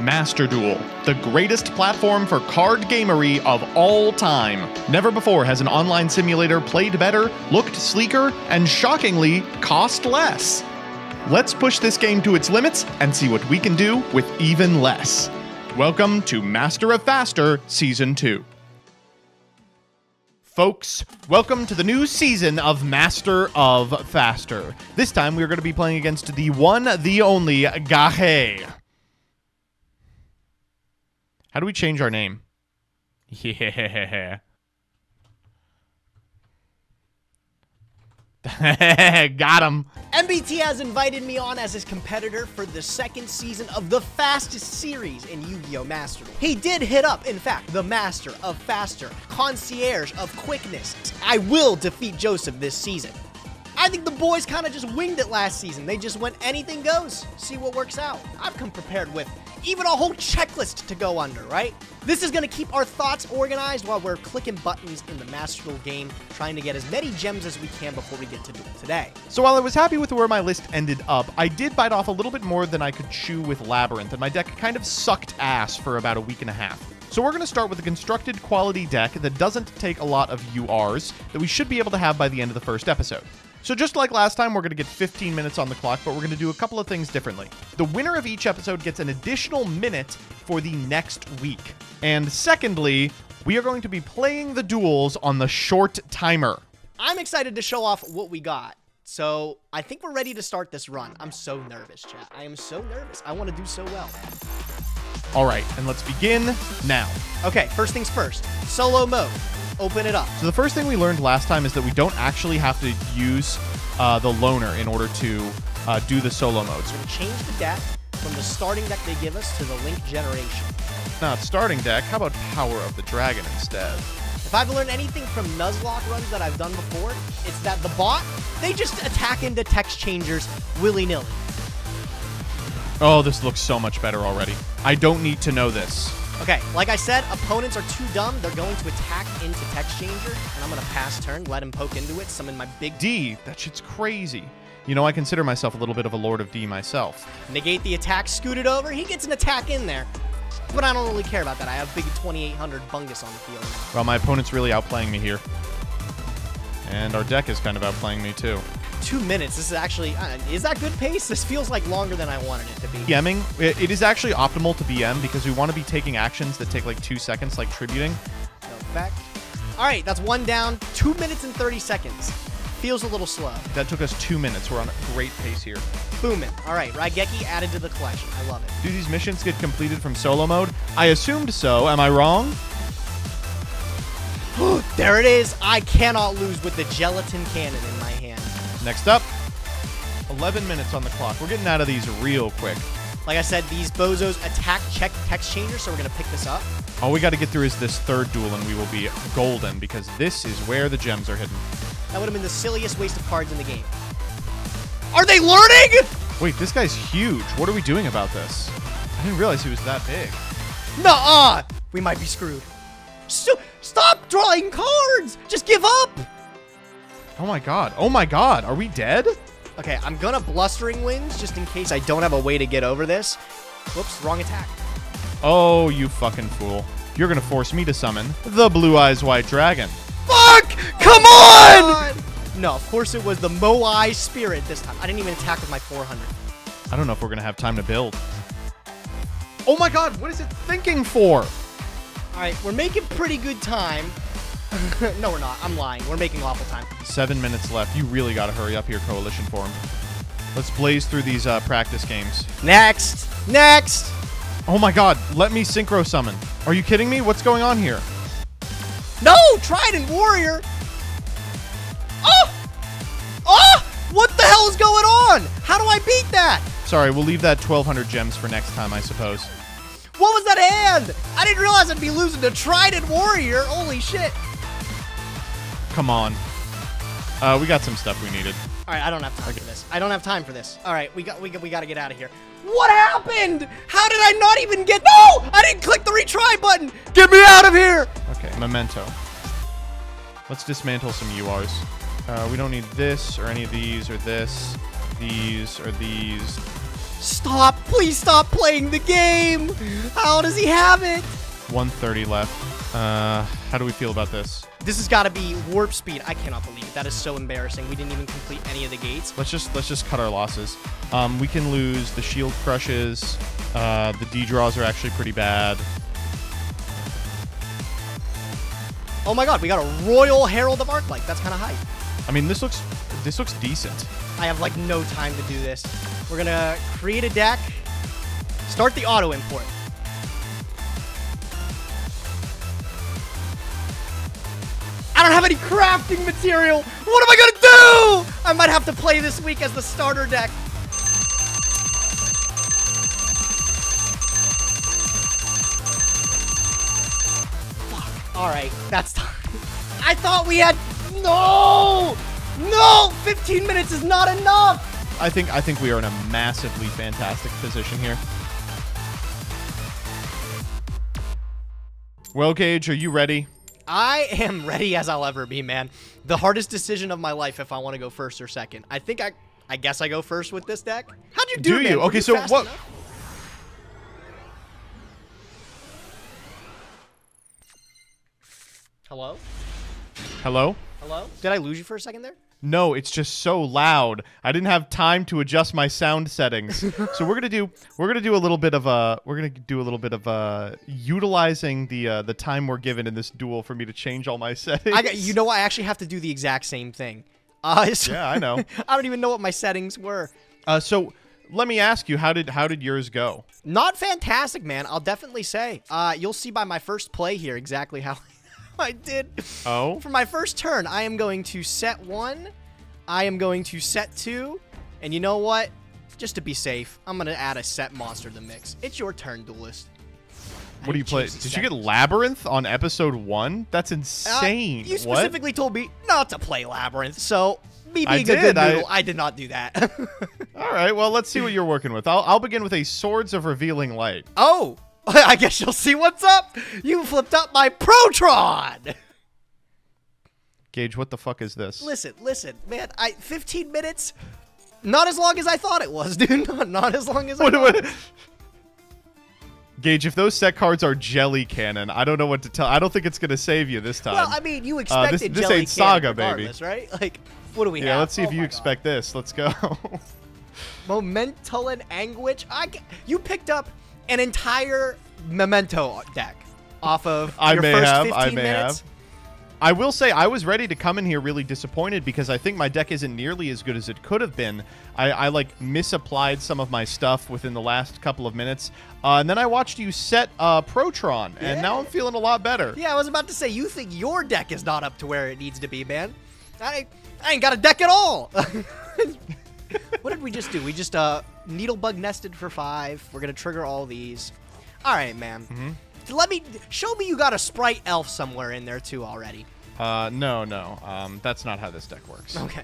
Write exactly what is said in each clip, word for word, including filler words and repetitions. Master Duel, the greatest platform for card gamery of all time. Never before has an online simulator played better, looked sleeker, and shockingly, cost less. Let's push this game to its limits and see what we can do with even less. Welcome to Master of Faster Season two. Folks, welcome to the new season of Master of Faster. This time we are going to be playing against the one, the only, Gahe. How do we change our name? Yeah. Got him. M B T has invited me on as his competitor for the second season of the fastest series in Yu-Gi-Oh! Master Duel. He did hit up, in fact, the Master of Faster, Concierge of Quickness. I will defeat Joseph this season. I think the boys kind of just winged it last season. They just went anything goes, see what works out. I've come prepared with even a whole checklist to go under, right? This is going to keep our thoughts organized while we're clicking buttons in the Master Duel game, trying to get as many gems as we can before we get to Duel today. So while I was happy with where my list ended up, I did bite off a little bit more than I could chew with Labyrinth, and my deck kind of sucked ass for about a week and a half. So we're going to start with a constructed quality deck that doesn't take a lot of U Rs that we should be able to have by the end of the first episode. So just like last time, we're going to get fifteen minutes on the clock, but we're going to do a couple of things differently. The winner of each episode gets an additional minute for the next week. And secondly, we are going to be playing the duels on the short timer. I'm excited to show off what we got. So I think we're ready to start this run. I'm so nervous, chat. I am so nervous. I want to do so well. All right, and let's begin now. Okay, first things first, solo mode. Open it up. So the first thing we learned last time is that we don't actually have to use uh, the loner in order to uh, do the solo mode. So we change the deck from the starting deck they give us to the link generation. Not starting deck. How about Power of the Dragon instead? If I've learned anything from Nuzlocke runs that I've done before, it's that the bot, they just attack into Tech Changers willy-nilly. Oh, this looks so much better already. I don't need to know this. Okay, like I said, opponents are too dumb. They're going to attack into Tech Changer, and I'm going to pass turn, let him poke into it, summon my big D. That shit's crazy. You know, I consider myself a little bit of a Lord of D myself. Negate the attack, scoot it over. He gets an attack in there, but I don't really care about that. I have big twenty-eight hundred Bungus on the field. Well, my opponent's really outplaying me here, and our deck is kind of outplaying me too. Two minutes. This is actually, uh, is that good pace? This feels like longer than I wanted it to be. BMing, it, it is actually optimal to B M because we want to be taking actions that take like two seconds, like tributing. Go back. All right, that's one down. Two minutes and thirty seconds. Feels a little slow. That took us two minutes. We're on a great pace here. Booming. All right, Raigeki added to the collection. I love it. Do these missions get completed from solo mode? I assumed so. Am I wrong? There it is. I cannot lose with the gelatin cannon in my hand. Next up, eleven minutes on the clock. We're getting out of these real quick. Like I said, these bozos attack check text changers, so we're going to pick this up. All we got to get through is this third duel, and we will be golden, because this is where the gems are hidden. That would have been the silliest waste of cards in the game. Are they learning? Wait, this guy's huge. What are we doing about this? I didn't realize he was that big. Nuh-uh! We might be screwed. So stop drawing cards! Just give up! Oh my god. Oh my god. Are we dead? Okay, I'm gonna Blustering Winds just in case I don't have a way to get over this. Whoops, wrong attack. Oh, you fucking fool. You're gonna force me to summon the Blue-Eyes White Dragon. Fuck! Come oh on! God. No, of course it was the Moai Spirit this time. I didn't even attack with my four hundred. I don't know if we're gonna have time to build. Oh my god, what is it thinking for? Alright, we're making pretty good time. No, we're not. I'm lying. We're making awful time. Seven minutes left. You really got to hurry up here, Coalition Form. Let's blaze through these uh, practice games. Next! Next! Oh my god, let me synchro summon. Are you kidding me? What's going on here? No! Trident Warrior! Oh! Oh! What the hell is going on? How do I beat that? Sorry, we'll leave that twelve hundred gems for next time, I suppose. What was that hand? I didn't realize I'd be losing to Trident Warrior. Holy shit. Come on. Uh, we got some stuff we needed. All right, I don't have time okay. for this. I don't have time for this. All right, we got we got, we got to get out of here. What happened? How did I not even get... No! I didn't click the retry button. Get me out of here. Okay, Memento. Let's dismantle some U Rs. Uh, we don't need this or any of these or this, these or these. Stop. Please stop playing the game. How does he have it? one thirty left. Uh, how do we feel about this? This has got to be warp speed. I cannot believe it. That is so embarrassing. We didn't even complete any of the gates. Let's just let's just cut our losses. Um, we can lose the shield crushes. Uh, the D draws are actually pretty bad. Oh my God, we got a Royal Herald of Arclight. That's kind of hype. I mean, this looks this looks decent. I have like no time to do this. We're gonna create a deck. Start the auto import. I don't have any crafting material. What am I gonna do? I might have to play this week as the starter deck. Fuck. All right, that's time. I thought we had no, no. fifteen minutes is not enough. I think I think we are in a massively fantastic position here. Well, Gage, are you ready? I am ready as I'll ever be, man. The hardest decision of my life if I want to go first or second. I think I I guess I go first with this deck. How'd you do, do man? You? Okay, you so what? Enough? Hello? Hello? Hello? Did I lose you for a second there? No, it's just so loud. I didn't have time to adjust my sound settings. So we're gonna do we're gonna do a little bit of uh we're gonna do a little bit of uh utilizing the uh, the time we're given in this duel for me to change all my settings. I got, you know, I actually have to do the exact same thing. Uh, so yeah, I know. I don't even know what my settings were. Uh, so let me ask you, how did how did yours go? Not fantastic, man. I'll definitely say. Uh, you'll see by my first play here exactly how. I did. Oh. For my first turn, I am going to set one. I am going to set two. And you know what? Just to be safe, I'm going to add a set monster to the mix. It's your turn, Duelist. What do you play? Did you get Labyrinth on episode one? That's insane. Uh, you specifically what? told me not to play Labyrinth. So me being I a did. good noodle, I... I did not do that. All right. Well, let's see what you're working with. I'll, I'll begin with a Swords of Revealing Light. Oh. I guess you'll see what's up. You flipped up my Protron. Gage, what the fuck is this? Listen, listen, man. I fifteen minutes, not as long as I thought it was, dude. Not, not as long as I thought it was. Gage, if those set cards are Jelly Cannon, I don't know what to tell. I don't think it's gonna save you this time. Well, I mean, you expected uh, this, this Jelly ain't Saga, regardless, baby. Right? Like, what do we yeah, have? Yeah, let's see oh if you God. expect this. Let's go. Memento and Anguish. I can you picked up. An entire Memento deck off of I your may first have, 15 I may minutes. Have. I will say I was ready to come in here really disappointed because I think my deck isn't nearly as good as it could have been. I, I like misapplied some of my stuff within the last couple of minutes. Uh, and then I watched you set uh, Protron, and yeah. now I'm feeling a lot better. Yeah, I was about to say, you think your deck is not up to where it needs to be, man. I, I ain't got a deck at all. What did we just do? We just uh, Needlebug Nested for five. We're going to trigger all these. All right, man. Mm-hmm. Let me... Show me you got a Sprite Elf somewhere in there, too, already. Uh, no, no. Um, that's not how this deck works. Okay.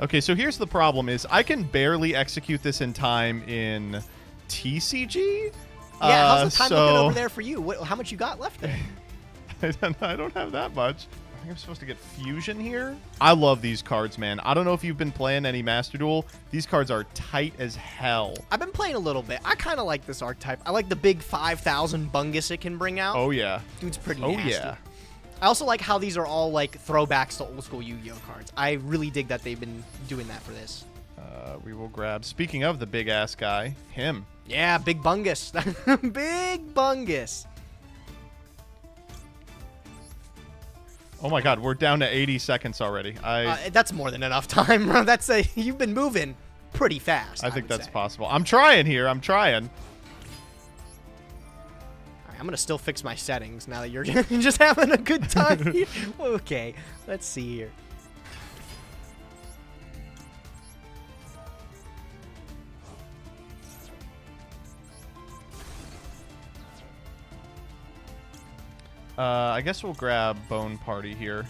Okay, so here's the problem is I can barely execute this in time in T C G. Yeah, uh, how's the time so... looking over there for you? What, how much you got left there? I don't know. I don't have that much. I think I'm supposed to get Fusion here. I love these cards, man. I don't know if you've been playing any Master Duel. These cards are tight as hell. I've been playing a little bit. I kind of like this archetype. I like the big five thousand Bungus it can bring out. Oh, yeah. Dude's pretty oh, nasty. Oh, yeah. I also like how these are all, like, throwbacks to old school Yu-Gi-Oh cards. I really dig that they've been doing that for this. Uh, we will grab, speaking of the big-ass guy, him. Yeah, big Bungus. Big Bungus. Oh my God, we're down to eighty seconds already. I uh, that's more than enough time, bro. That's a you've been moving pretty fast. I, I think that's say. possible. I'm trying here. I'm trying. All right, I'm gonna still fix my settings now that you're just having a good time. Here. Okay, let's see here. Uh, I guess we'll grab Bone Party here.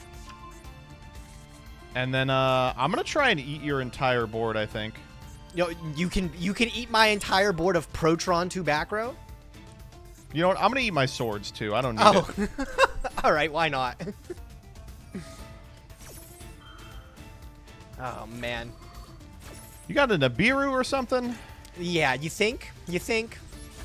And then uh, I'm going to try and eat your entire board, I think. Yo, you can you can eat my entire board of Protron to back row? You know what? I'm going to eat my swords, too. I don't need oh. it. All right. Why not? Oh, man. You got a Nibiru or something? Yeah, you think? You think?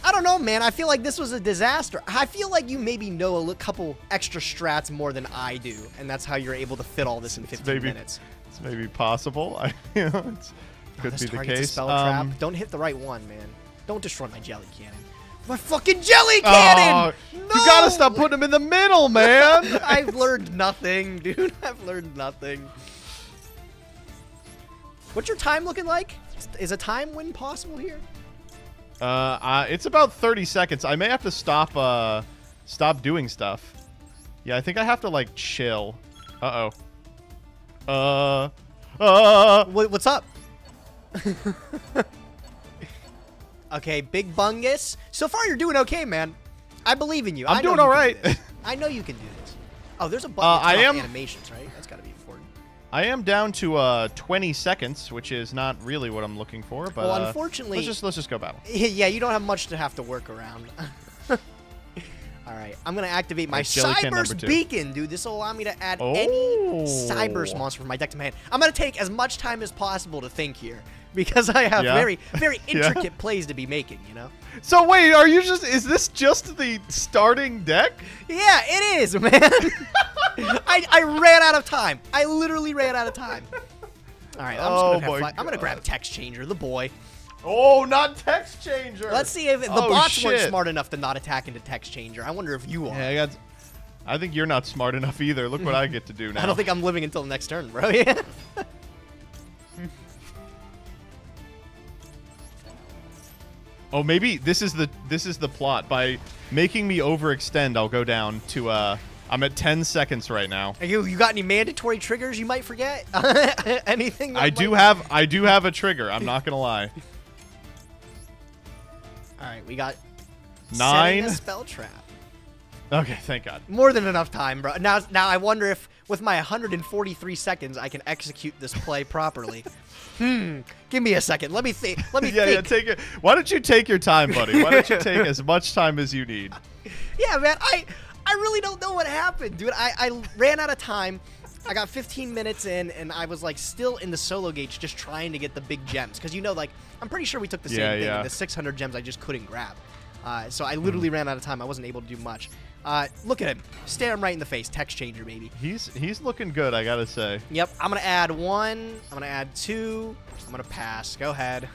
I don't know, man. I feel like this was a disaster. I feel like you maybe know a couple extra strats more than I do, and that's how you're able to fit all this in fifteen it's maybe, minutes. It's maybe possible. I, you know, it's, it could oh, be the case. Spell um, trap. Don't hit the right one, man. Don't destroy my jelly cannon. My fucking jelly cannon! Oh, no! You gotta stop putting them in the middle, man! I've learned nothing, dude. I've learned nothing. What's your time looking like? Is a time win possible here? Uh, uh, it's about thirty seconds. I may have to stop, uh, stop doing stuff. Yeah, I think I have to, like, chill. Uh-oh. Uh, uh. What, what's up? Okay, Big Bungus. So far, you're doing okay, man. I believe in you. I'm I doing all right. Do I know you can do this. Oh, there's a bunch uh, of am... animations, right? That's got to be important. I am down to uh, twenty seconds, which is not really what I'm looking for. But well, unfortunately, uh, let's just let's just go battle. Yeah, you don't have much to have to work around. All right, I'm gonna activate my Cybers Beacon, dude. This will allow me to add oh. any Cybers monster from my deck to my hand. I'm gonna take as much time as possible to think here, because I have yeah. very, very intricate yeah. plays to be making, you know? So wait, are you just, is this just the starting deck? Yeah, it is, man. I, I ran out of time. I literally ran out of time. All right, I'm oh just going to I'm going to grab Tech Changer, the boy. Oh, not Tech Changer. Let's see if the oh, bots shit. weren't smart enough to not attack into Tech Changer. I wonder if you are. Yeah, I got, I think you're not smart enough either. Look what I get to do now. I don't think I'm living until the next turn, bro. Yeah. Oh, maybe this is the this is the plot. By making me overextend, I'll go down to uh I'm at ten seconds right now. Are you you got any mandatory triggers you might forget? Anything that I do might... have I do have a trigger, I'm not gonna lie. Alright, we got nine setting a spell trap. Okay, thank God. More than enough time, bro. Now now I wonder if with my one hundred forty-three seconds I can execute this play properly. Hmm. Give me a second. Let me think. Let me yeah, think. Yeah, take it. Why don't you take your time, buddy? Why don't you take as much time as you need? Yeah, man. I I really don't know what happened, dude. I, I ran out of time. I got fifteen minutes in, and I was, like, still in the solo gates just trying to get the big gems. Because, you know, like, I'm pretty sure we took the yeah, same thing. Yeah. The six hundred gems I just couldn't grab. Uh, so I literally mm. ran out of time. I wasn't able to do much. Uh, look at him. Stare him right in the face. Text Changer, baby. He's he's looking good, I gotta say. Yep. I'm gonna add one. I'm gonna add two. I'm gonna pass. Go ahead.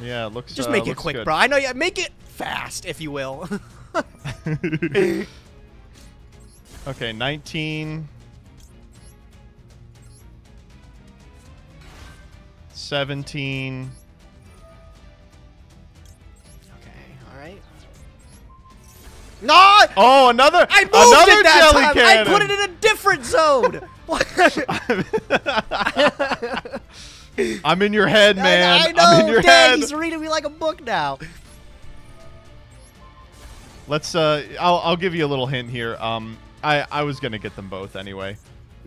Yeah, it looks Just uh, make it looks quick, good. bro. I know you make it fast, if you will. Okay, nineteen. seventeen. No! Oh, another I moved another it that jelly time. Cannon. I put it in a different zone. I'm in your head, man. I, I know. I'm in your Dang, head. He's reading me like a book now. Let's. Uh, I'll, I'll give you a little hint here. Um, I I was gonna get them both anyway.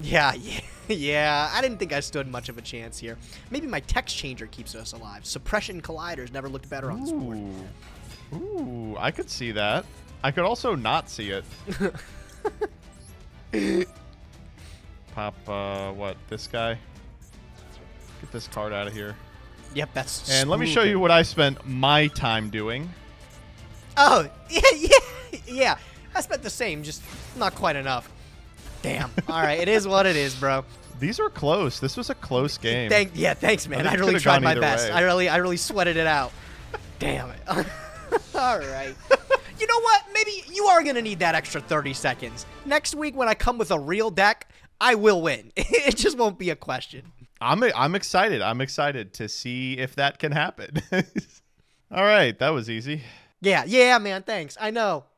Yeah, yeah, yeah. I didn't think I stood much of a chance here. Maybe my text changer keeps us alive. Suppression Collider's never looked better on this board. Ooh, I could see that. I could also not see it. Pop, uh, what, this guy? Get this card out of here. Yep, that's And smooth. Let me show you what I spent my time doing. Oh, yeah, yeah, yeah. I spent the same, just not quite enough. Damn. All right, it is what it is, bro. These are close. This was a close game. Thank, yeah, thanks, man. I, I really tried my best. Way. I really I really sweated it out. Damn it. All right. You know what? Maybe you are going to need that extra thirty seconds. Next week when I come with a real deck, I will win. It just won't be a question. I'm I'm excited. I'm excited to see if that can happen. All right. That was easy. Yeah. Yeah, man. Thanks. I know.